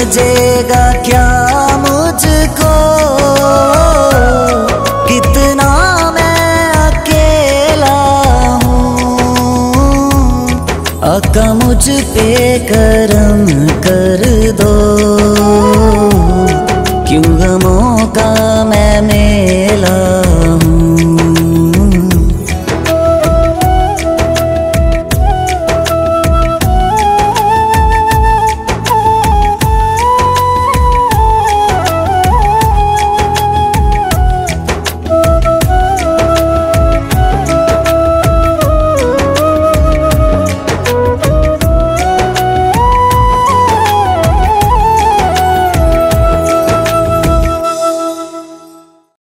समझेगा क्या मुझको, कितना मैं अकेला हूँ। आका मुझ पे करम कर दो, क्यों गमों का मैं